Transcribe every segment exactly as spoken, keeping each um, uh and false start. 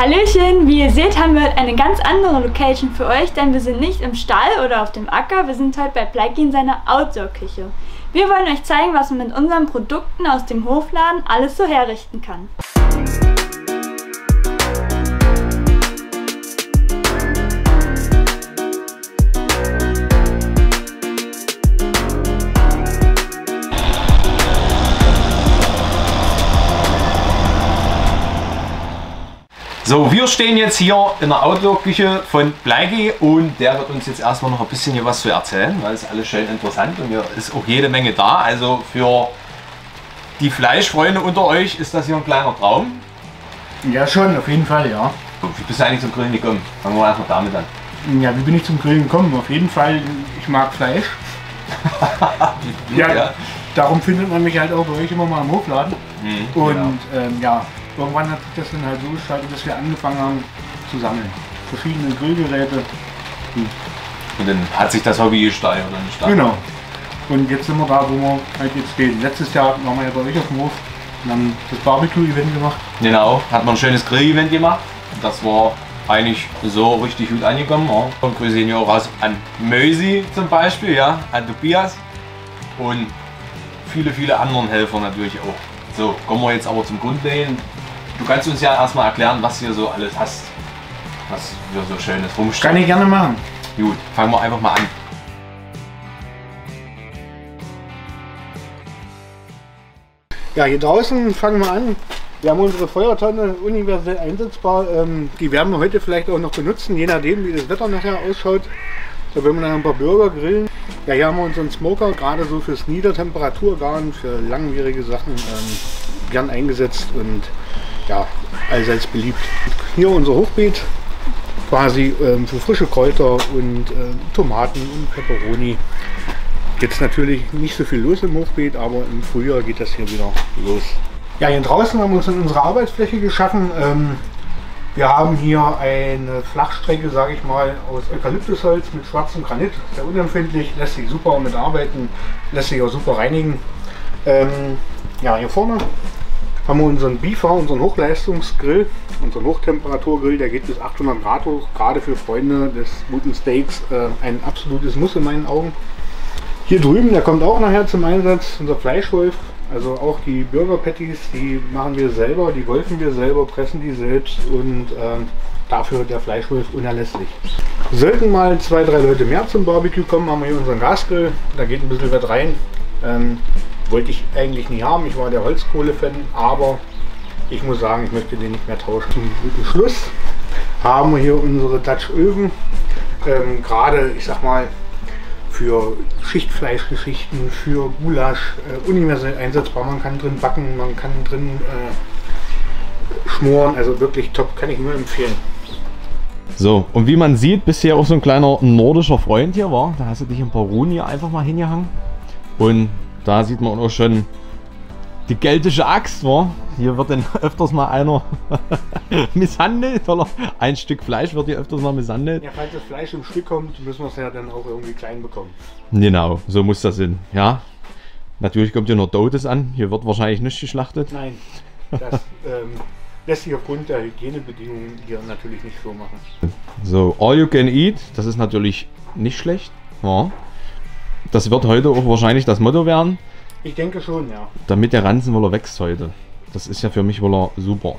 Hallöchen, wie ihr seht, haben wir heute eine ganz andere Location für euch, denn wir sind nicht im Stall oder auf dem Acker, wir sind heute bei Pleiki in seiner Outdoor-Küche. Wir wollen euch zeigen, was man mit unseren Produkten aus dem Hofladen alles so herrichten kann. So, wir stehen jetzt hier in der Outdoor-Küche von Pleiki und der wird uns jetzt erstmal noch ein bisschen hier was zu erzählen, weil es alles schön interessant und hier ist auch jede Menge da. Also für die Fleischfreunde unter euch ist das hier ein kleiner Traum. Ja schon, auf jeden Fall, ja. Wie bist du eigentlich zum Grillen gekommen? Fangen wir erstmal damit an. Ja, wie bin ich zum Grillen gekommen? Auf jeden Fall, ich mag Fleisch. ja, ja, darum findet man mich halt auch bei euch immer mal im Hofladen. Mhm, und genau. ähm, ja. Irgendwann hat sich das dann halt so gestaltet, dass wir angefangen haben zu sammeln. Verschiedene Grillgeräte. Hm. Und dann hat sich das Hobby gesteigert oder nicht? Genau. Und jetzt sind wir da, wo wir halt jetzt stehen. Letztes Jahr waren wir ja bei euch auf dem Hof und haben das Barbecue-Event gemacht. Genau, hat man ein schönes Grill-Event gemacht. Das war eigentlich so richtig gut angekommen. Ja. Und grüße ihn ja auch raus an Mösi zum Beispiel, ja, an Tobias und viele, viele anderen Helfer natürlich auch. So, kommen wir jetzt aber zum Grundlegenden. Du kannst uns ja erstmal erklären, was hier so alles hast, was hier so schönes rumsteht. Kann ich gerne machen. Gut, fangen wir einfach mal an. Ja, hier draußen fangen wir an. Wir haben unsere Feuertonne universell einsetzbar. Ähm, die werden wir heute vielleicht auch noch benutzen, je nachdem wie das Wetter nachher ausschaut. Da werden wir dann ein paar Burger grillen. Ja, hier haben wir unseren Smoker, gerade so fürs Niedertemperaturgaren, für langwierige Sachen ähm, gern eingesetzt und ja, allseits beliebt. Hier unser Hochbeet, quasi ähm, für frische Kräuter und ähm, Tomaten und Peperoni. Jetzt natürlich nicht so viel los im Hochbeet, aber im Frühjahr geht das hier wieder los. Ja, hier draußen haben wir uns in unsere Arbeitsfläche geschaffen. Ähm, wir haben hier eine Flachstrecke, sage ich mal, aus Eukalyptusholz mit schwarzem Granit. Sehr unempfindlich, lässt sich super mitarbeiten, lässt sich auch super reinigen. Ähm, ja, hier vorne haben wir unseren Bifa, unseren Hochleistungsgrill, unseren Hochtemperaturgrill, der geht bis achthundert Grad hoch, gerade für Freunde des guten Steaks, äh, ein absolutes Muss in meinen Augen. Hier drüben, der kommt auch nachher zum Einsatz, unser Fleischwolf, also auch die Burger Patties, die machen wir selber, die golfen wir selber, pressen die selbst und äh, dafür der Fleischwolf unerlässlich. Sollten mal zwei, drei Leute mehr zum Barbecue kommen, haben wir hier unseren Gasgrill, da geht ein bisschen was rein. Ähm, Wollte ich eigentlich nie haben, ich war der Holzkohle-Fan, aber ich muss sagen, ich möchte den nicht mehr tauschen. Zum guten Schluss haben wir hier unsere Dutch-Öfen, ähm, gerade, ich sag mal, für Schichtfleischgeschichten, für Gulasch, äh, universell einsetzbar. Man kann drin backen, man kann drin äh, schmoren, also wirklich top, kann ich nur empfehlen. So, und wie man sieht, bisher auch so ein kleiner nordischer Freund hier war, da hast du dich ein paar Runen hier einfach mal hingehangen und da sieht man auch schon die keltische Axt, wa? Hier wird dann öfters mal einer misshandelt, weil ein Stück Fleisch wird hier öfters mal misshandelt. Ja, falls das Fleisch im Stück kommt, müssen wir es ja dann auch irgendwie klein bekommen. Genau, so muss das hin. Ja, natürlich kommt hier nur Totes an, hier wird wahrscheinlich nicht geschlachtet. Nein, das ähm, lässt sich aufgrund der Hygienebedingungen hier natürlich nicht so machen. So, all you can eat, das ist natürlich nicht schlecht. Ja. Das wird heute auch wahrscheinlich das Motto werden. Ich denke schon, ja. Damit der Ranzen, weil er wächst heute. Das ist ja für mich weil er super.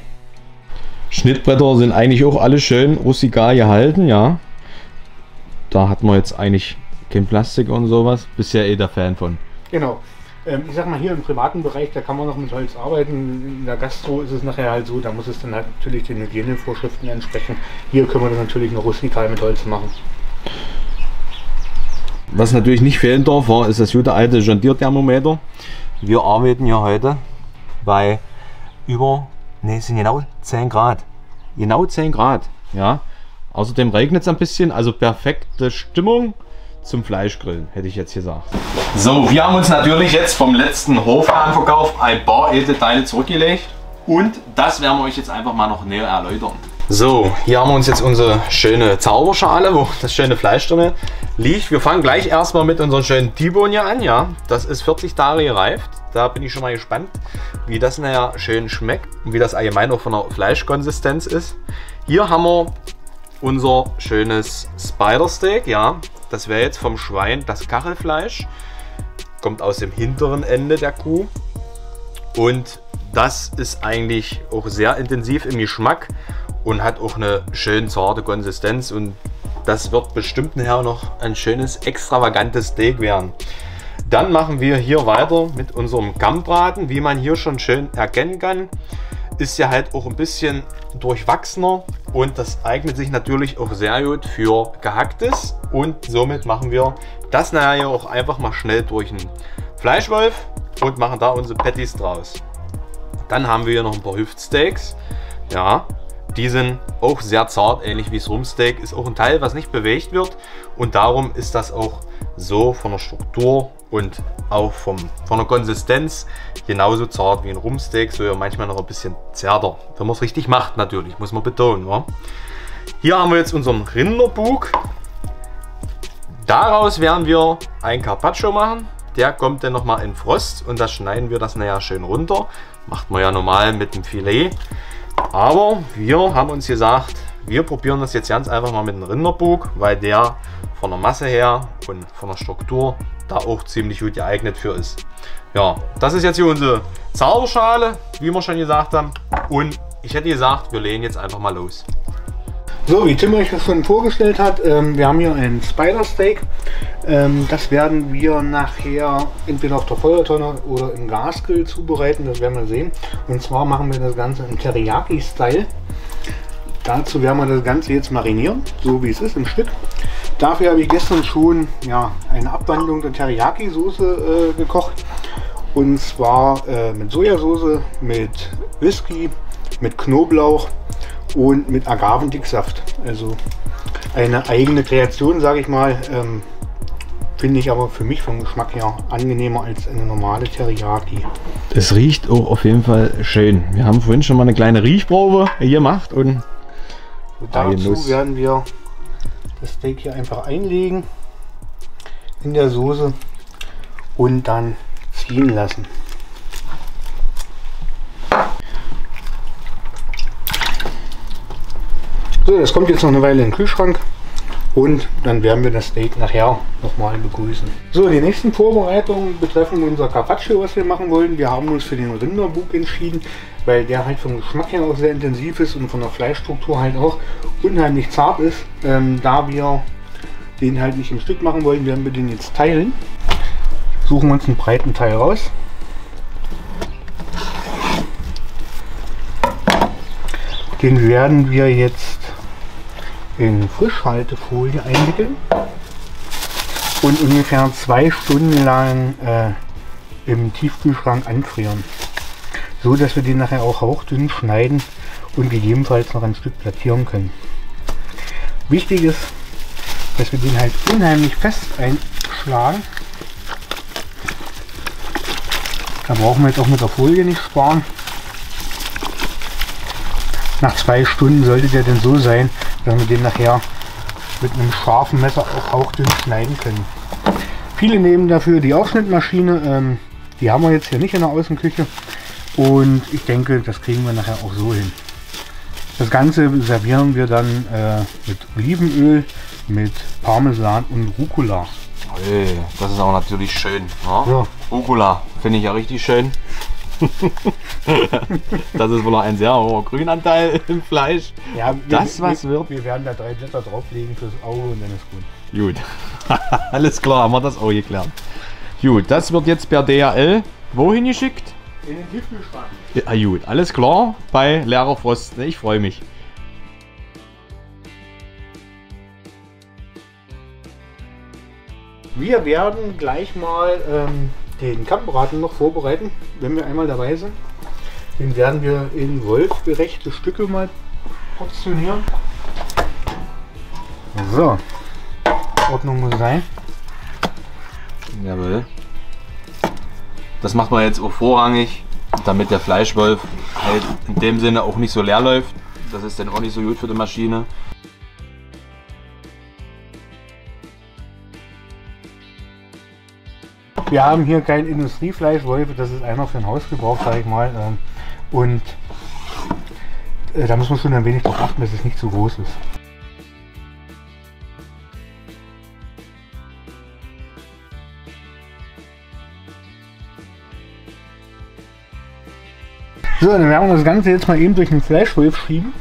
Schnittbretter sind eigentlich auch alle schön rustikal gehalten, ja. Da hat man jetzt eigentlich kein Plastik und sowas. Bisher eh der Fan von. Genau. Ähm, ich sag mal, hier im privaten Bereich, da kann man noch mit Holz arbeiten. In der Gastro ist es nachher halt so, da muss es dann halt natürlich den Hygienevorschriften entsprechen. Hier können wir das natürlich noch rustikal mit Holz machen. Was natürlich nicht fehlen darf, ist das gute alte Jondier-Thermometer. Wir arbeiten ja heute bei über, ne, es sind genau zehn Grad. Genau zehn Grad, ja. Außerdem regnet es ein bisschen, also perfekte Stimmung zum Fleischgrillen, hätte ich jetzt gesagt. So, wir haben uns natürlich jetzt vom letzten Hofladenverkauf ein paar edle Teile zurückgelegt. Und das werden wir euch jetzt einfach mal noch näher erläutern. So, hier haben wir uns jetzt unsere schöne Zauberschale, wo das schöne Fleisch drin liegt. Wir fangen gleich erstmal mit unserem schönen T-Bone hier an, ja. Das ist vierzig Tage gereift. Da bin ich schon mal gespannt, wie das nachher schön schmeckt und wie das allgemein auch von der Fleischkonsistenz ist. Hier haben wir unser schönes Spidersteak. Ja, das wäre jetzt vom Schwein das Kachelfleisch. Kommt aus dem hinteren Ende der Kuh. Und das ist eigentlich auch sehr intensiv im Geschmack und hat auch eine schön zarte Konsistenz. Und das wird bestimmt nachher noch ein schönes, extravagantes Steak werden. Dann machen wir hier weiter mit unserem Kammbraten. Wie man hier schon schön erkennen kann, ist ja halt auch ein bisschen durchwachsener. Und das eignet sich natürlich auch sehr gut für Gehacktes. Und somit machen wir das nachher auch einfach mal schnell durch einen Fleischwolf und machen da unsere Patties draus. Dann haben wir hier noch ein paar Hüftsteaks. Ja, die sind auch sehr zart, ähnlich wie das Rumpsteak. Ist auch ein Teil, was nicht bewegt wird. Und darum ist das auch so von der Struktur und auch vom, von der Konsistenz genauso zart wie ein Rumpsteak. So ja manchmal noch ein bisschen zärter. Wenn man es richtig macht natürlich, muss man betonen. Ja? Hier haben wir jetzt unseren Rinderbug. Daraus werden wir ein Carpaccio machen. Der kommt dann nochmal in Frost und das schneiden wir das nachher schön runter. Macht man ja normal mit dem Filet. Aber wir haben uns gesagt, wir probieren das jetzt ganz einfach mal mit dem Rinderbug, weil der von der Masse her und von der Struktur da auch ziemlich gut geeignet für ist. Ja, das ist jetzt hier unsere Zauberschale, wie wir schon gesagt haben. Und ich hätte gesagt, wir legen jetzt einfach mal los. So, wie Tim euch das schon vorgestellt hat, ähm, wir haben hier ein Spidersteak. Ähm, das werden wir nachher entweder auf der Feuertonne oder im Gasgrill zubereiten, das werden wir sehen. Und zwar machen wir das Ganze im Teriyaki-Style. Dazu werden wir das Ganze jetzt marinieren, so wie es ist, im Stück. Dafür habe ich gestern schon ja, eine Abwandlung der Teriyaki-Soße äh, gekocht. Und zwar äh, mit Sojasauce, mit Whisky, mit Knoblauch und mit Agavendicksaft. Also eine eigene Kreation, sage ich mal. Ähm, finde ich aber für mich vom Geschmack her angenehmer als eine normale Teriyaki. Es riecht auch auf jeden Fall schön. Wir haben vorhin schon mal eine kleine Riechprobe gemacht und dazu werden wir das Steak hier einfach einlegen in der Soße und dann ziehen lassen. So, das kommt jetzt noch eine Weile in den Kühlschrank und dann werden wir das Steak nachher nochmal begrüßen. So, die nächsten Vorbereitungen betreffen unser Carpaccio, was wir machen wollen. Wir haben uns für den Rinderbug entschieden, weil der halt vom Geschmack her auch sehr intensiv ist und von der Fleischstruktur halt auch unheimlich zart ist. Ähm, da wir den halt nicht im Stück machen wollen, werden wir den jetzt teilen. Suchen wir uns einen breiten Teil raus. Den werden wir jetzt in Frischhaltefolie einwickeln und ungefähr zwei Stunden lang äh, im Tiefkühlschrank anfrieren, so dass wir den nachher auch hauchdünn schneiden und gegebenenfalls noch ein Stück plattieren können. Wichtig ist, dass wir den halt unheimlich fest einschlagen. Da brauchen wir jetzt auch mit der Folie nicht sparen. Nach zwei Stunden sollte der denn so sein, dass wir den nachher mit einem scharfen Messer auch hauchdünn schneiden können. Viele nehmen dafür die Aufschnittmaschine, ähm, die haben wir jetzt hier nicht in der Außenküche und ich denke, das kriegen wir nachher auch so hin. Das Ganze servieren wir dann äh, mit Olivenöl, mit Parmesan und Rucola. Hey, das ist auch natürlich schön. Ne? Ja. Rucola finde ich ja richtig schön. Das ist wohl noch ein sehr hoher Grünanteil im Fleisch. Ja, wir, das was wir, wird. Wir werden da drei Blätter drauflegen fürs Auge und dann ist gut. Gut, alles klar, haben wir das auch geklärt. Gut, das wird jetzt per D H L wohin geschickt? In den Tiefkühlschrank. Ja, gut, alles klar, bei leerer Frost. Ich freue mich. Wir werden gleich mal ähm, den Kammbraten noch vorbereiten, wenn wir einmal dabei sind. Den werden wir in wolfgerechte Stücke mal portionieren. So, Ordnung muss sein. Jawohl. Das macht man jetzt auch vorrangig, damit der Fleischwolf halt in dem Sinne auch nicht so leer läuft. Das ist dann auch nicht so gut für die Maschine. Wir haben hier kein Industriefleischwolf, das ist einfach für den Hausgebrauch, sage ich mal. Und Da muss man schon ein wenig darauf achten, dass es nicht zu groß ist. So, dann werden wir das Ganze jetzt mal eben durch einen Fleischwolf schieben.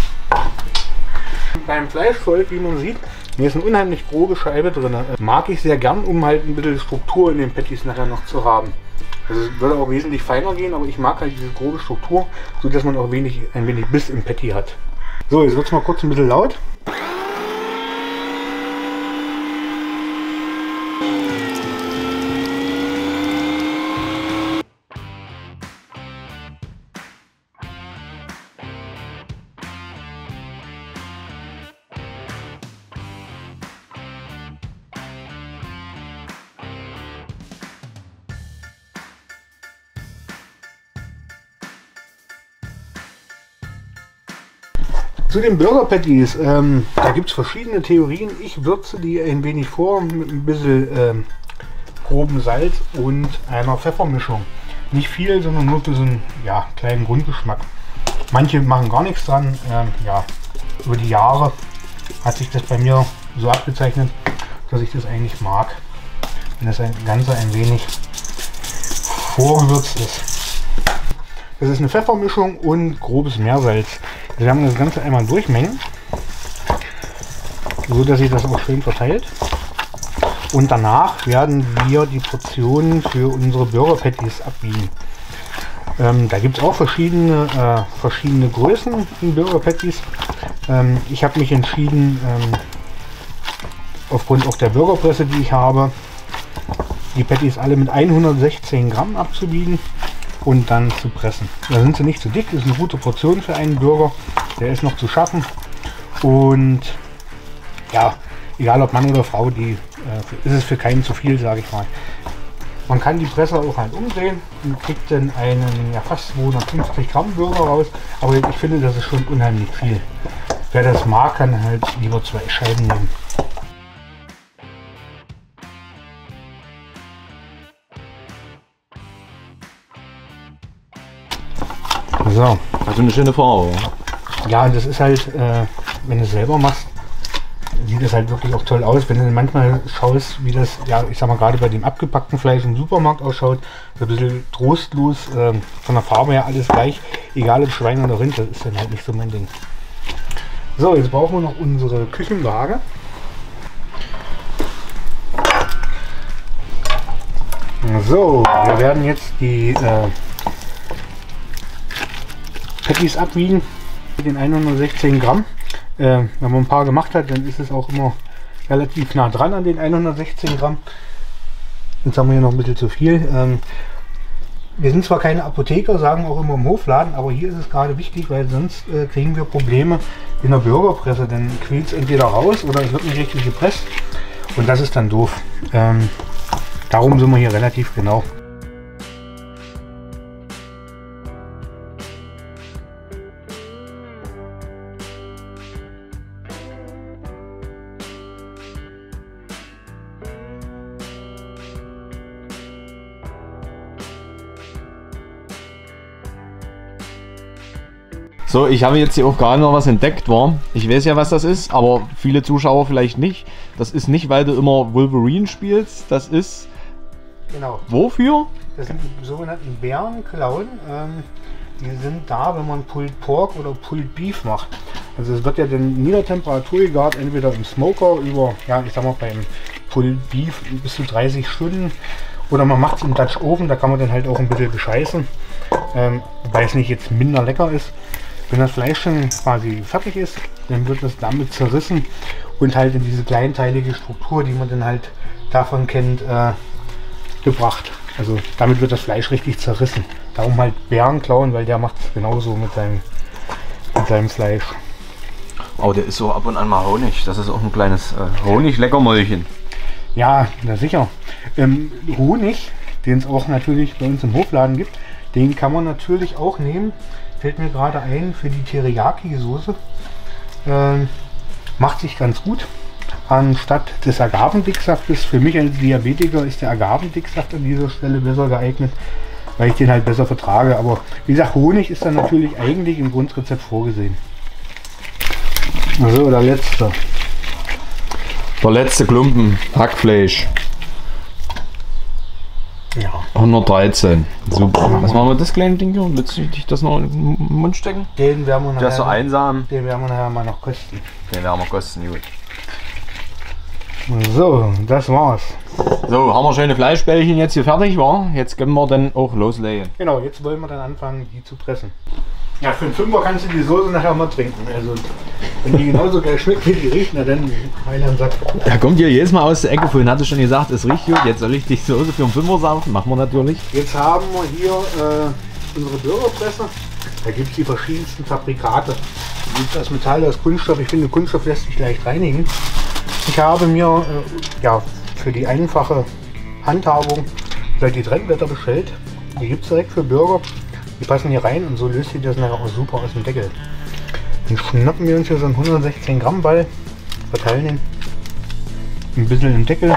Beim Fleischwolf, wie man sieht, hier ist eine unheimlich grobe Scheibe drin. Mag ich sehr gern, um halt ein bisschen Struktur in den Patties nachher noch zu haben. Also es würde auch wesentlich feiner gehen, aber ich mag halt diese grobe Struktur, sodass man auch wenig, ein wenig Biss im Patty hat. So, jetzt wird es mal kurz ein bisschen laut. Zu den Burger Patties, ähm, da gibt es verschiedene Theorien. Ich würze die ein wenig vor mit ein bisschen ähm, grobem Salz und einer Pfeffermischung. Nicht viel, sondern nur für so einen ja, kleinen Grundgeschmack. Manche machen gar nichts dran. Ähm, ja, über die Jahre hat sich das bei mir so abgezeichnet, dass ich das eigentlich mag, wenn das Ganze ein wenig vorgewürzt ist. Das ist eine Pfeffermischung und grobes Meersalz. Wir werden das Ganze einmal durchmengen, so dass sich das auch schön verteilt. Und danach werden wir die Portionen für unsere Burger Patties abbiegen. Ähm, da gibt es auch verschiedene, äh, verschiedene Größen in Burger Patties. Ähm, ich habe mich entschieden, ähm, aufgrund auch der Burgerpresse, die ich habe, die Patties alle mit hundertsechzehn Gramm abzubiegen und dann zu pressen. Da sind sie nicht zu dick, das ist eine gute Portion für einen Burger, der ist noch zu schaffen. Und ja, egal ob Mann oder Frau, die äh, ist es für keinen zu viel, sage ich mal. Man kann die Presse auch halt umdrehen und kriegt dann einen ja, fast zweihundertfünfzig Gramm Burger raus, aber ich finde, das ist schon unheimlich viel. Wer das mag, kann halt lieber zwei Scheiben nehmen. So. Also eine schöne Frau. Ja, das ist halt, äh, wenn du es selber machst, sieht es halt wirklich auch toll aus. Wenn du manchmal schaust, wie das, ja, ich sag mal, gerade bei dem abgepackten Fleisch im Supermarkt ausschaut, so ein bisschen trostlos, äh, von der Farbe her alles gleich, egal ob Schwein oder Rind, das ist dann halt nicht so mein Ding. So, jetzt brauchen wir noch unsere Küchenwaage. So, wir werden jetzt die äh, Patties abwiegen mit den hundertsechzehn Gramm. Äh, wenn man ein paar gemacht hat, dann ist es auch immer relativ nah dran an den hundertsechzehn Gramm. Jetzt haben wir hier noch ein bisschen zu viel. Ähm, wir sind zwar keine Apotheker, sagen auch immer im Hofladen, aber hier ist es gerade wichtig, weil sonst äh, kriegen wir Probleme in der Burgerpresse. Dann quillt es entweder raus oder es wird nicht richtig gepresst und das ist dann doof. Ähm, darum sind wir hier relativ genau. So, ich habe jetzt hier auch gerade noch was entdeckt, war. Ich weiß ja, was das ist, aber viele Zuschauer vielleicht nicht. Das ist nicht, weil du immer Wolverine spielst, das ist... Genau. Wofür? Das sind die sogenannten Bärenklauen. Ähm, die sind da, wenn man Pulled Pork oder Pulled Beef macht. Also es wird ja dann Niedertemperatur gegart, entweder im Smoker über, ja, ich sag mal, beim Pulled Beef bis zu dreißig Stunden. Oder man macht es im Dutch Oven, da kann man dann halt auch ein bisschen bescheißen. Ähm, wobei es nicht jetzt minder lecker ist. Wenn das Fleisch schon quasi fertig ist, dann wird das damit zerrissen und halt in diese kleinteilige Struktur, die man dann halt davon kennt, äh, gebracht. Also damit wird das Fleisch richtig zerrissen. Darum halt Bärenklauen, weil der macht es genauso mit seinem, mit seinem Fleisch. Oh, der ist so ab und an mal Honig. Das ist auch ein kleines äh, Honig-Leckermäulchen. Ja, na sicher. Ähm, Honig, den es auch natürlich bei uns im Hofladen gibt, den kann man natürlich auch nehmen. Fällt mir gerade ein, für die Teriyaki-Soße ähm, macht sich ganz gut. Anstatt des Agavendicksaftes, für mich als Diabetiker ist der Agavendicksaft an dieser Stelle besser geeignet, weil ich den halt besser vertrage. Aber wie gesagt, Honig ist dann natürlich eigentlich im Grundrezept vorgesehen. Also der letzte. Der letzte Klumpen Hackfleisch. Ja. hundertdreizehn. Super. Was machen wir das kleine Ding hier? Willst du dich das noch in den Mund stecken? Den werden wir nachher. Der ist so einsam. Den werden wir nachher mal noch kosten. Den werden wir kosten, gut. So, das war's. So, haben wir schöne Fleischbällchen jetzt hier fertig, war. Jetzt können wir dann auch loslegen. Genau, jetzt wollen wir dann anfangen, die zu pressen. Ja, für einen Fünfer kannst du die Soße nachher mal trinken. Also, wenn die genauso geil schmeckt wie die riecht, na dann rein am Sack. Da kommt ihr jedes Mal aus der Ecke. Vorhin hatte ich schon gesagt, es riecht gut. Jetzt soll ich die Soße für einen Fünfer saufen. Machen wir natürlich. Jetzt haben wir hier äh, unsere Bürgerpresse. Da gibt es die verschiedensten Fabrikate. Da gibt es das Metall, das Kunststoff. Ich finde, Kunststoff lässt sich leicht reinigen. Ich habe mir äh, ja, für die einfache Handhabung gleich die Trennblätter bestellt. Die gibt es direkt für Burger. Die passen hier rein und so löst sich das nachher auch super aus dem Deckel. Dann schnappen wir uns hier so einen hundertsechzehn Gramm Ball, verteilen den ein bisschen im Deckel.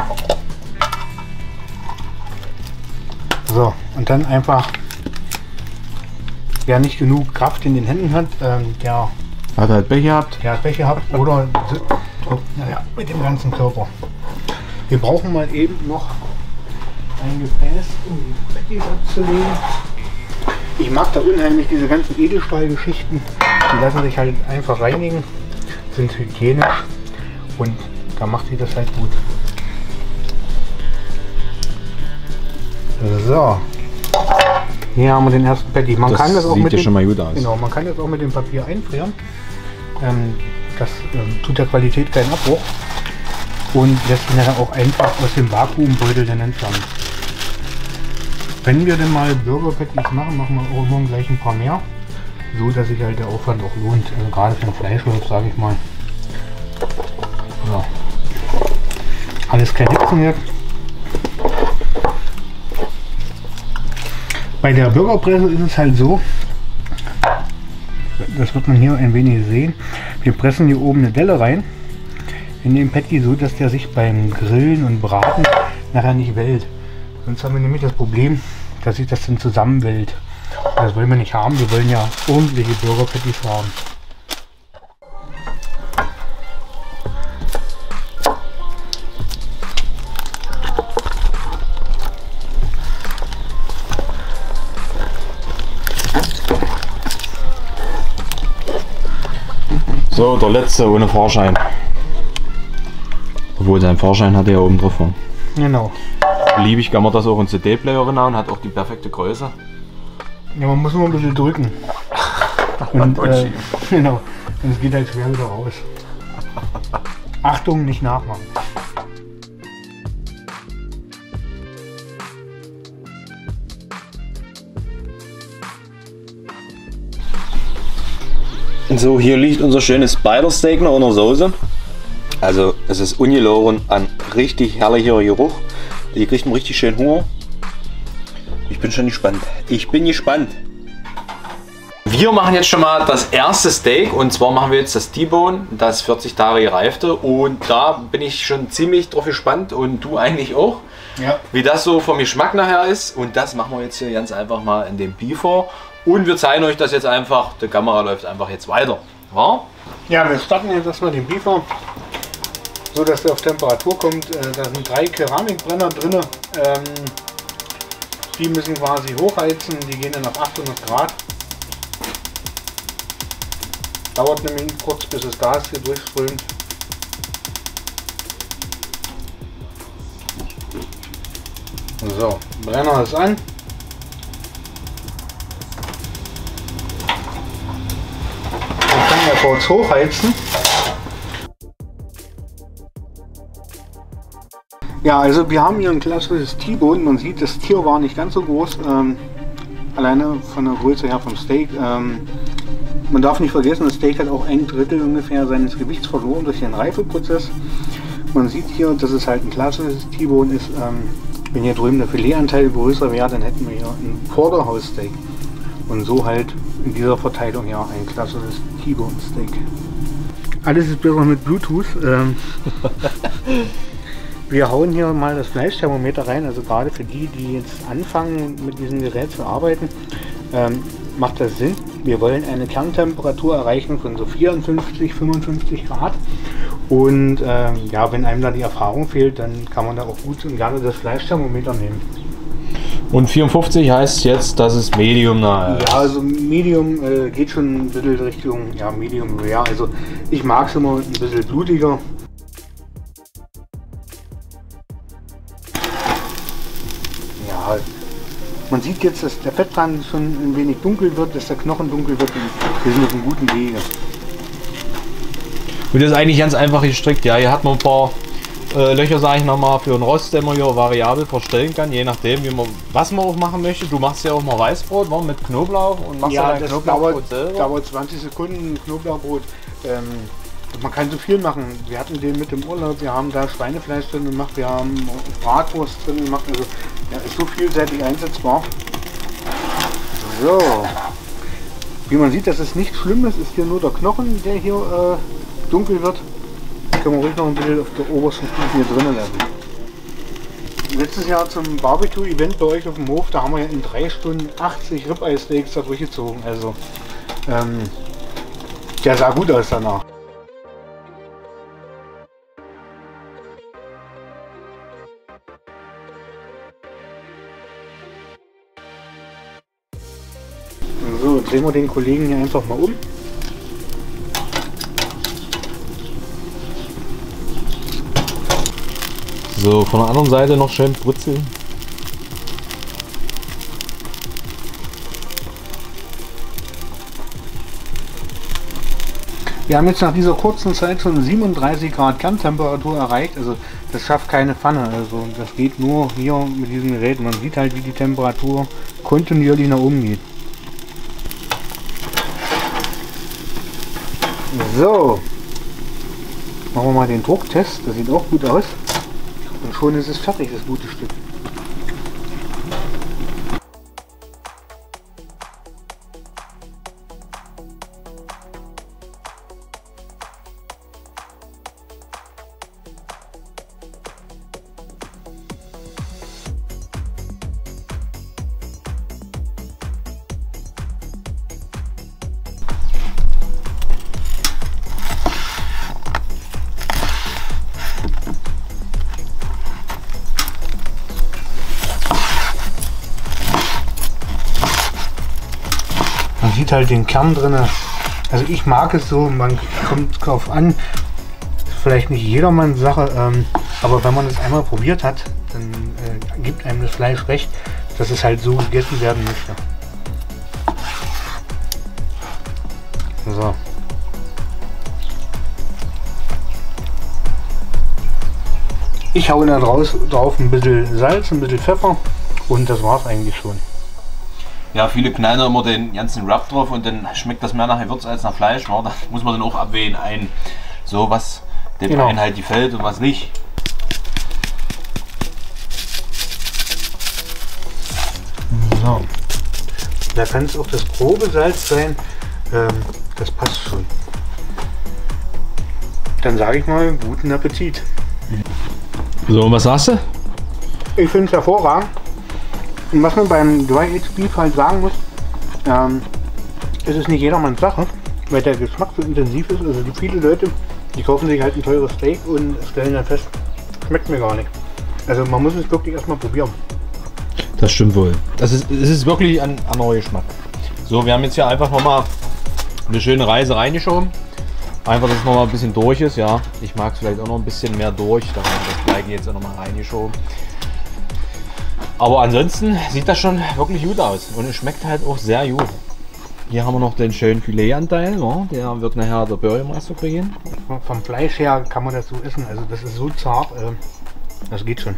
So, und dann einfach, wer nicht genug Kraft in den Händen hat, ähm, der hat halt Pech gehabt. Der hat Pech gehabt oder naja, mit dem ganzen Körper. Wir brauchen mal eben noch ein Gefäß, um die Patties abzulegen. Ich mag da unheimlich diese ganzen Edelstahlgeschichten, die lassen sich halt einfach reinigen, sind hygienisch und da macht sie das halt gut. So, hier haben wir den ersten Patty. Man kann das auch mit dem Papier einfrieren, ähm, das ähm, tut der Qualität keinen Abbruch und lässt sich dann auch einfach aus dem Vakuumbeutel dann entfernen. Wenn wir denn mal Burger-Patties machen, machen wir auch immer gleich ein paar mehr, so dass sich halt der Aufwand auch lohnt, also gerade für den Fleischwolf, sage ich mal. So. Alles kein Hexenwerk. Bei der Burgerpresse ist es halt so, das wird man hier ein wenig sehen, wir pressen hier oben eine Delle rein in den Patty, so dass der sich beim Grillen und Braten nachher nicht wellt. Sonst haben wir nämlich das Problem, dass sich das dann zusammenwillt. Das wollen wir nicht haben, wir wollen ja ordentliche Burger-Patties haben. So, der letzte ohne Fahrschein. Obwohl, seinen Fahrschein hat er ja oben drauf. Genau. Beliebig kann man das auch in C D-Player reinhauen, hat auch die perfekte Größe. Ja, man muss nur ein bisschen drücken. Und, äh, genau, und es geht halt schwer wieder raus. Achtung, nicht nachmachen. So, hier liegt unser schönes Spidersteak noch in der Soße. Also, es ist ungelogen ein richtig herrlicher Geruch. Hier kriegt man richtig schön Hunger. Ich bin schon gespannt. Ich bin gespannt. Wir machen jetzt schon mal das erste Steak und zwar machen wir jetzt das T-Bone, das vierzig Tage gereifte und da bin ich schon ziemlich drauf gespannt und du eigentlich auch, ja. Wie das so vom Geschmack nachher ist und das machen wir jetzt hier ganz einfach mal in dem Beefer und wir zeigen euch das jetzt einfach, die Kamera läuft einfach jetzt weiter. Ja, ja wir starten jetzt erstmal den Beefer. So dass er auf Temperatur kommt. Da sind drei Keramikbrenner drin. Die müssen quasi hochheizen. Die gehen dann auf achthundert Grad. Dauert eine Minute kurz, bis das Gas hier durchströmt. So, Brenner ist an. Dann können wir kurz hochheizen. Ja, also wir haben hier ein klassisches T-Bone. Man sieht, das Tier war nicht ganz so groß, ähm, alleine von der Größe her vom Steak. Ähm, man darf nicht vergessen, das Steak hat auch ein Drittel ungefähr seines Gewichts verloren durch den Reifeprozess. Man sieht hier, dass es halt ein klassisches T-Bone ist. Ähm, wenn hier drüben der Filetanteil größer wäre, dann hätten wir hier ein Vorderhaussteak. Und so halt in dieser Verteilung ja ein klassisches T-Bone-Steak. Alles ist besser mit Bluetooth. Ähm. Wir hauen hier mal das Fleischthermometer rein, also gerade für die, die jetzt anfangen mit diesem Gerät zu arbeiten, ähm, macht das Sinn. Wir wollen eine Kerntemperatur erreichen von so vierundfünfzig, fünfundfünfzig Grad. Und äh, ja, wenn einem da die Erfahrung fehlt, dann kann man da auch gut und gerne das Fleischthermometer nehmen. Und vierundfünfzig heißt jetzt, dass es medium nahe ist. Ja, also medium äh, geht schon ein bisschen Richtung ja, medium rare. Also ich mag es immer ein bisschen blutiger. Ja, man sieht jetzt, dass der Fettrand schon ein wenig dunkel wird, dass der Knochen dunkel wird. Wir sind auf einem guten Wege. Und das ist eigentlich ganz einfach gestrickt. Ja, hier hat man ein paar Äh, Löcher, sage ich nochmal, für einen Rost, den man hier variabel verstellen kann, je nachdem, wie man, was man auch machen möchte. Du machst ja auch mal Weißbrot, ne, mit Knoblauch und machst ja dein Knoblauchbrot selber. Dauert zwanzig Sekunden Knoblauchbrot. Ähm, man kann so viel machen. Wir hatten den mit im Urlaub, wir haben da Schweinefleisch drin gemacht, wir haben Bratwurst drin gemacht. Also ja, ist so vielseitig einsetzbar. So. Wie man sieht, das ist nichts Schlimmes, ist hier nur der Knochen, der hier äh, dunkel wird. Können wir ruhig noch ein bisschen auf der obersten Stufe hier drinnen lassen. Letztes Jahr zum Barbecue-Event bei euch auf dem Hof, da haben wir in drei Stunden achtzig Ribeye-Steaks da durchgezogen. Also, ähm, der sah gut aus danach. So, drehen wir den Kollegen hier einfach mal um. So, von der anderen Seite noch schön brutzeln. Wir haben jetzt nach dieser kurzen Zeit schon siebenunddreißig Grad Kerntemperatur erreicht. Also das schafft keine Pfanne. Also das geht nur hier mit diesem Gerät. Man sieht halt, wie die Temperatur kontinuierlich nach oben geht. So. Machen wir mal den Drucktest. Das sieht auch gut aus. Und schon ist es fertig, das gute Stück. Halt den Kern drin. Also ich mag es so, man kommt drauf an, vielleicht nicht jedermanns Sache, ähm, aber wenn man es einmal probiert hat, dann äh, gibt einem das Fleisch recht, dass es halt so gegessen werden möchte. So. Ich haue da draus, drauf ein bisschen Salz, ein bisschen Pfeffer und das war's eigentlich schon. Ja, viele knallen da immer den ganzen Wrap drauf und dann schmeckt das mehr nach Gewürz als nach Fleisch. Ne? Da muss man dann auch abwägen, ein, so was dem genau. einen halt gefällt und was nicht. So. Da kann es auch das grobe Salz sein, ähm, das passt schon. Dann sage ich mal, guten Appetit. So, und was sagst du? Ich finde es hervorragend. Und was man beim Dry Aged Beef halt sagen muss, ähm, es ist nicht jedermanns Sache, weil der Geschmack so intensiv ist. Also viele Leute, die kaufen sich halt ein teures Steak und stellen dann fest, schmeckt mir gar nicht. Also man muss es wirklich erstmal probieren. Das stimmt wohl. Das ist, es ist wirklich ein anderer Geschmack. So, wir haben jetzt hier einfach nochmal eine schöne Reise reingeschoben. Einfach, dass es nochmal ein bisschen durch ist. Ja, ich mag es vielleicht auch noch ein bisschen mehr durch. Da haben wir das gleiche jetzt auch nochmal reingeschoben. Aber ansonsten sieht das schon wirklich gut aus und es schmeckt halt auch sehr gut. Hier haben wir noch den schönen Filetanteil, ne? Der wird nachher der Bürgermeister kriegen. Vom Fleisch her kann man das so essen, also das ist so zart, das geht schon.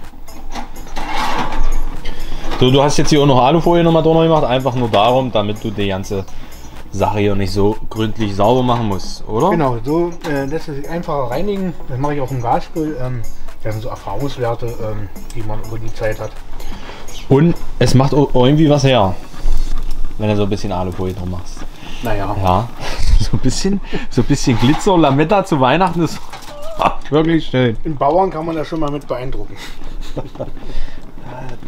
So, du hast jetzt hier auch noch Alufolie nochmal drunter gemacht, einfach nur darum, damit du die ganze Sache hier nicht so gründlich sauber machen musst, oder? Genau, so lässt es sich einfacher reinigen, das mache ich auch im Gasgrill. Das sind so Erfahrungswerte, die man über die Zeit hat. Und es macht auch irgendwie was her, wenn du so ein bisschen Alufolie drauf machst. Naja. Ja, so ein bisschen, so ein bisschen Glitzer, Lametta zu Weihnachten ist wirklich schön. In Bauern kann man das schon mal mit beeindrucken.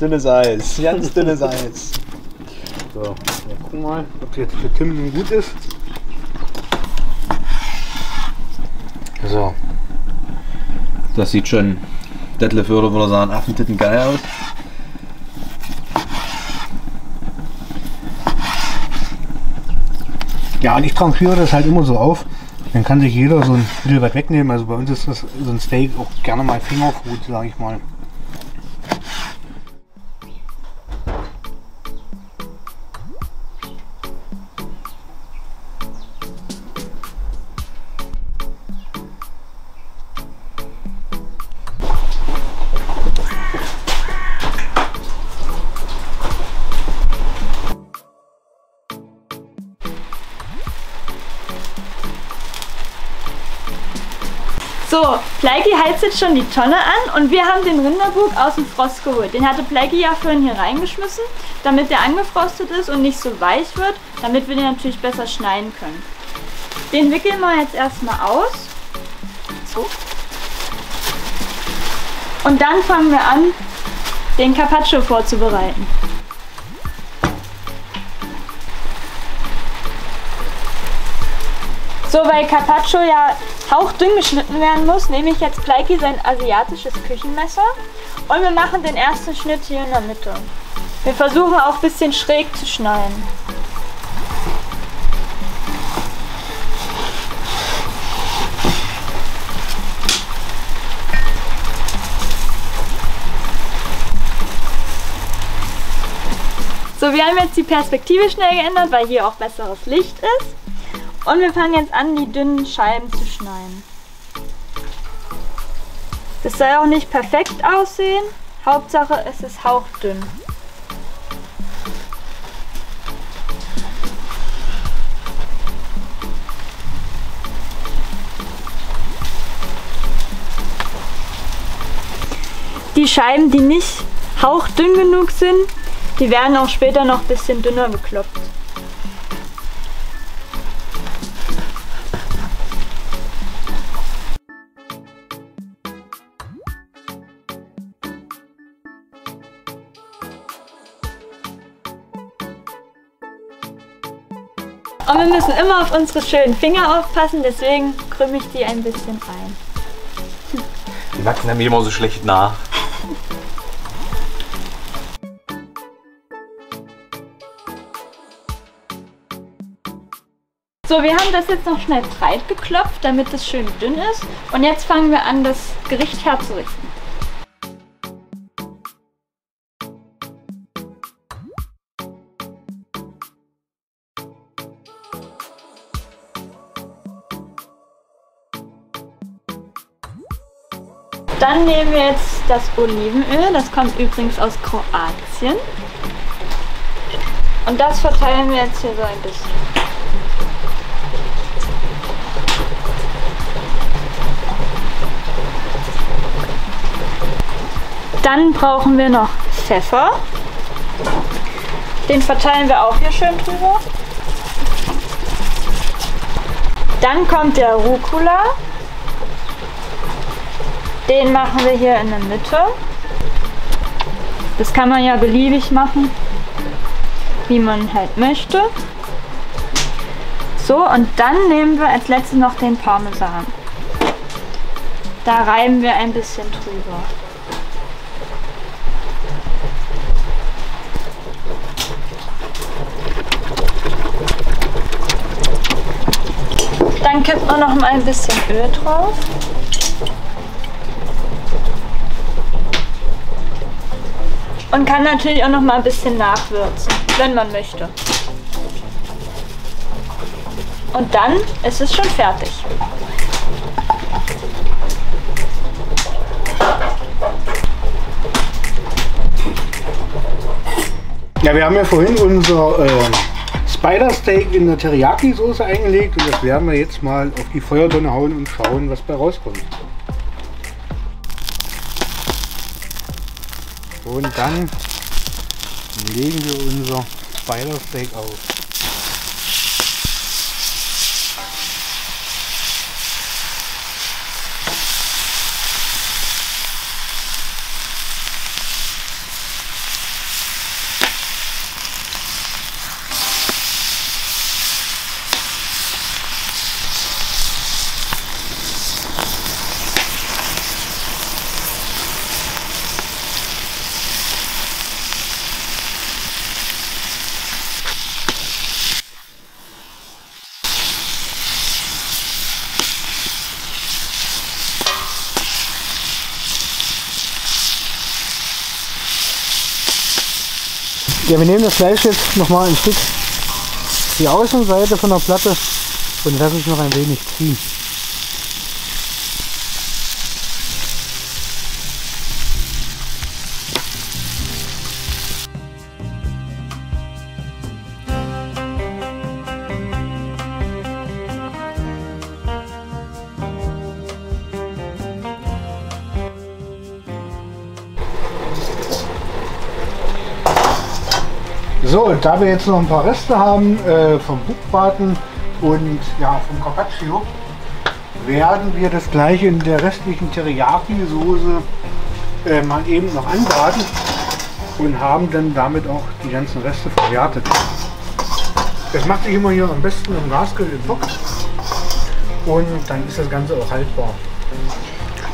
Dünnes Eis, ganz dünnes Eis. So, wir gucken mal, ob das jetzt für Tim nun gut ist. So. Das sieht schon, Detlef würde würde sagen, Affentitten geil aus. Ja, und ich tranchiere das halt immer so auf. Dann kann sich jeder so ein bisschen was wegnehmen. Also bei uns ist das so ein Steak auch gerne mal Fingerfood, sage ich mal. So, Pleiki heizt jetzt schon die Tonne an und wir haben den Rinderbug aus dem Frost geholt. Den hatte Pleiki ja vorhin hier reingeschmissen, damit der angefrostet ist und nicht so weich wird, damit wir den natürlich besser schneiden können. Den wickeln wir jetzt erstmal aus. So. Und dann fangen wir an, den Carpaccio vorzubereiten. So, weil Carpaccio ja hauchdünn geschnitten werden muss, nehme ich jetzt Pleiki sein asiatisches Küchenmesser und wir machen den ersten Schnitt hier in der Mitte. Wir versuchen auch ein bisschen schräg zu schneiden. So, wir haben jetzt die Perspektive schnell geändert, weil hier auch besseres Licht ist. Und wir fangen jetzt an, die dünnen Scheiben zu schneiden. Das soll auch nicht perfekt aussehen. Hauptsache, es ist hauchdünn. Die Scheiben, die nicht hauchdünn genug sind, die werden auch später noch ein bisschen dünner geklopft. Und wir müssen immer auf unsere schönen Finger aufpassen, deswegen krümme ich die ein bisschen ein. Die wachsen nämlich immer so schlecht nach. So, wir haben das jetzt noch schnell breit geklopft, damit es schön dünn ist. Und jetzt fangen wir an, das Gericht herzurichten. Dann nehmen wir jetzt das Olivenöl, das kommt übrigens aus Kroatien. Und das verteilen wir jetzt hier so ein bisschen. Dann brauchen wir noch Pfeffer. Den verteilen wir auch hier schön drüber. Dann kommt der Rucola. Den machen wir hier in der Mitte. Das kann man ja beliebig machen, wie man halt möchte. So, und dann nehmen wir als letztes noch den Parmesan. Da reiben wir ein bisschen drüber. Dann kippt man noch mal ein bisschen Öl drauf. Und kann natürlich auch noch mal ein bisschen nachwürzen, wenn man möchte. Und dann ist es schon fertig. Ja, wir haben ja vorhin unser äh, Spidersteak in der Teriyaki-Soße eingelegt und das werden wir jetzt mal auf die Feuertonne hauen und schauen, was bei rauskommt. Und dann legen wir unser Spidersteak auf. Ja, wir nehmen das Fleisch jetzt nochmal ein Stück die Außenseite von der Platte und lassen es noch ein wenig ziehen. So, und da wir jetzt noch ein paar Reste haben äh, vom Buchbraten und ja, vom Carpaccio, werden wir das gleich in der restlichen Teriyaki-Soße äh, mal eben noch anbraten und haben dann damit auch die ganzen Reste verwertet. Das macht sich immer hier am besten im Gasgrill im Wok und dann ist das Ganze auch haltbar.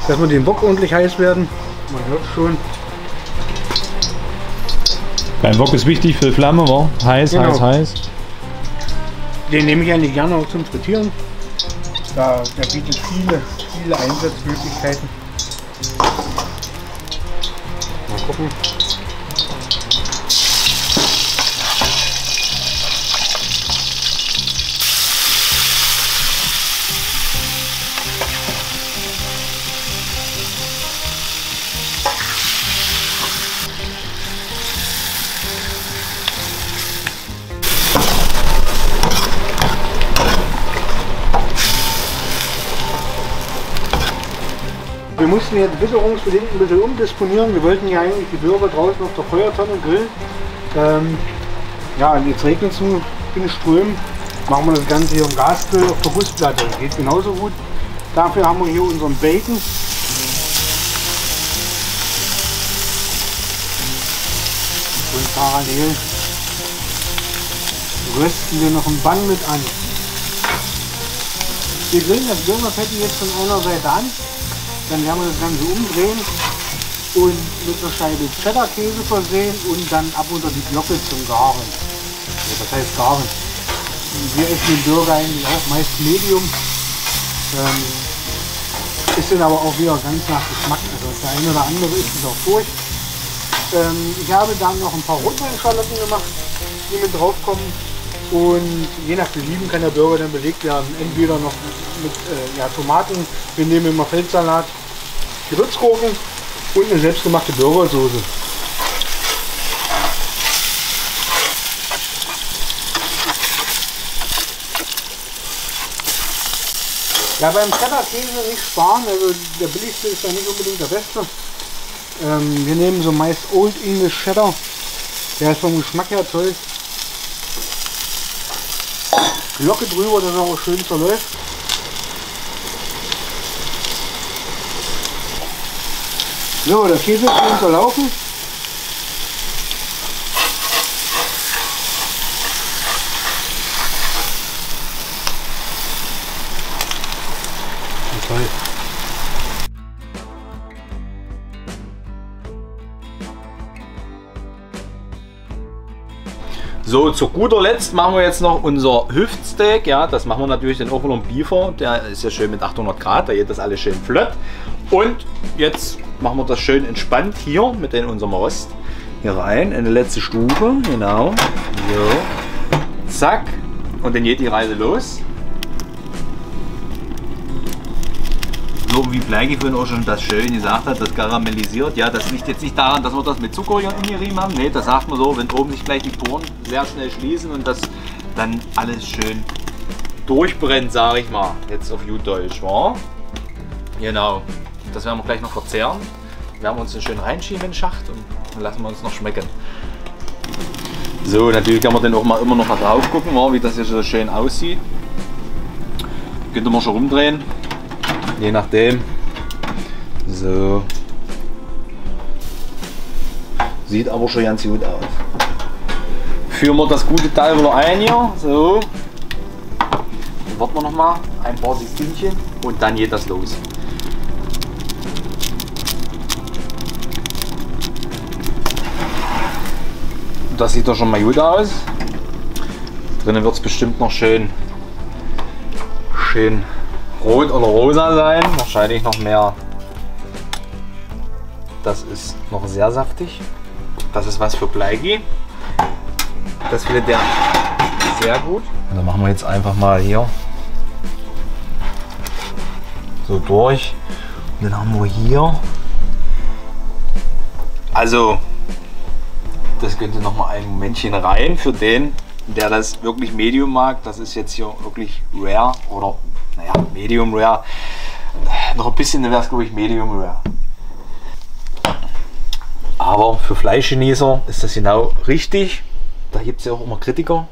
Lassen wir den Wok ordentlich heiß werden, man hört schon. Beim Wok ist wichtig für die Flamme, war heiß, genau. heiß, heiß. Den nehme ich eigentlich gerne auch zum Frittieren. Da, der bietet viele, viele Einsatzmöglichkeiten. Mal gucken. Wir mussten jetzt witterungsbedingt ein bisschen umdisponieren. Wir wollten ja eigentlich die Bürger draußen auf der Feuertonne grillen. Ähm, ja, jetzt regnet es in Strömen. Machen wir das Ganze hier im Gasgrill auf der Gussplatte. Geht genauso gut. Dafür haben wir hier unseren Bacon. Und parallel rösten wir noch ein Bann mit an. Wir grillen das Bürgerfett jetzt von einer Seite an. Dann werden wir das Ganze umdrehen und mit einer Scheibe Cheddar-Käse versehen und dann ab unter die Glocke zum Garen. Das heißt Garen. Wir essen den Burger eigentlich auch meist Medium. Ähm, ist dann aber auch wieder ganz nach Geschmack. Also der eine oder andere ist es auch durch. Ähm, ich habe dann noch ein paar Rotweinschalotten gemacht, die mit draufkommen. Und je nach Belieben kann der Burger dann belegt werden. Entweder noch mit äh, ja, Tomaten, wir nehmen immer Feldsalat, Gewürzgurken und eine selbstgemachte Burgersoße. Ja, beim Cheddar-Käse nicht sparen, also der billigste ist ja nicht unbedingt der beste. Ähm, wir nehmen so meist Old English Cheddar, der ist vom Geschmack her toll. Glocke drüber, dass er auch schön verläuft. So, der Käse ist schön zerlaufen. So, zu guter Letzt machen wir jetzt noch unser Hüftsteak. Ja, das machen wir natürlich dann auch wieder im Beefer. Der ist ja schön mit achthundert Grad, da geht das alles schön flott. Und jetzt machen wir das schön entspannt hier mit in unserem Rost hier rein, in die letzte Stufe. Genau. So. Zack. Und dann geht die Reise los. So wie Pleiki vorhin auch schon das schön gesagt hat, das karamellisiert. Ja, das liegt jetzt nicht daran, dass wir das mit Zucker hier umgerieben haben. Ne, das sagt man so, wenn oben sich gleich die Poren sehr schnell schließen und das dann alles schön durchbrennt, sage ich mal. Jetzt auf gut Deutsch, wa? Genau. Das werden wir gleich noch verzehren. Wir werden uns den schön reinschieben in den Schacht und lassen wir uns noch schmecken. So, natürlich kann man dann auch mal immer noch mal drauf gucken, wa? Wie das hier so schön aussieht. Könnt ihr mal schon rumdrehen. Je nachdem. So. Sieht aber schon ganz gut aus. Führen wir das gute Teil wieder ein hier. So. Dann warten wir nochmal ein paar Sekündchen und dann geht das los. Das sieht doch schon mal gut aus. Drinnen wird es bestimmt noch schön. Schön. Rot oder rosa sein, wahrscheinlich noch mehr. Das ist noch sehr saftig. Das ist was für Pleiki. Das findet der sehr gut. Und dann machen wir jetzt einfach mal hier so durch. Und dann haben wir hier, also das könnt ihr noch mal ein Momentchen rein für den, der das wirklich Medium mag. Das ist jetzt hier wirklich Rare oder naja, Medium Rare. Noch ein bisschen, dann wäre es glaube ich Medium Rare. Aber für Fleischgenießer ist das genau richtig. Da gibt es ja auch immer Kritiker.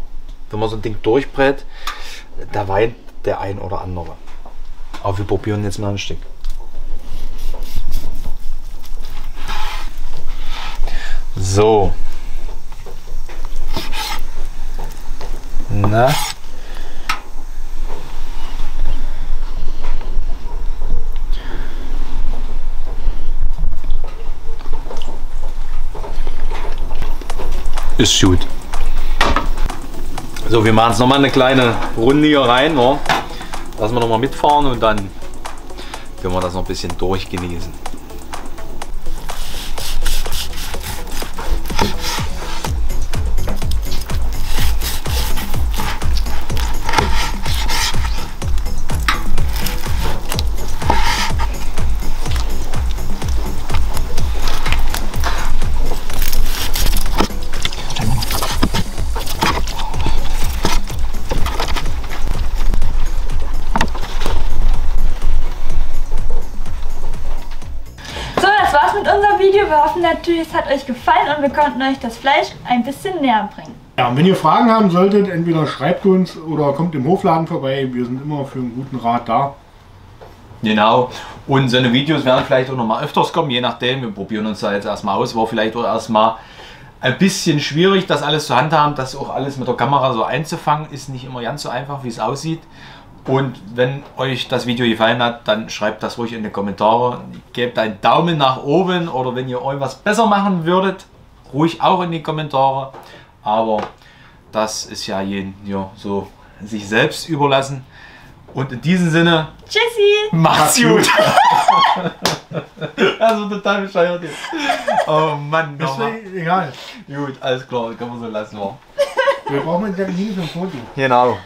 Wenn man so ein Ding durchbrät, da weint der ein oder andere. Aber wir probieren jetzt mal ein Stück. So. Na. Ist gut. So, wir machen jetzt noch mal eine kleine Runde hier rein, wa? Lassen wir noch mal mitfahren und dann können wir das noch ein bisschen durchgenießen. Wir hoffen natürlich, es hat euch gefallen und wir konnten euch das Fleisch ein bisschen näher bringen. Ja, und wenn ihr Fragen haben solltet, entweder schreibt uns oder kommt im Hofladen vorbei. Wir sind immer für einen guten Rat da. Genau. Und so eine Videos werden vielleicht auch noch mal öfters kommen, je nachdem. Wir probieren uns da jetzt erstmal aus. War vielleicht auch erstmal ein bisschen schwierig, das alles zu handhaben. Das auch alles mit der Kamera so einzufangen, ist nicht immer ganz so einfach, wie es aussieht. Und wenn euch das Video gefallen hat, dann schreibt das ruhig in die Kommentare. Gebt einen Daumen nach oben oder wenn ihr irgendwas besser machen würdet, ruhig auch in die Kommentare. Aber das ist ja jeden ja, so sich selbst überlassen. Und in diesem Sinne, tschüssi! Macht's gut! Also total bescheuert jetzt. Oh Mann, nochmal. Egal. Gut, alles klar, können wir so lassen. Wir brauchen jetzt ja nie für ein Foto. Genau.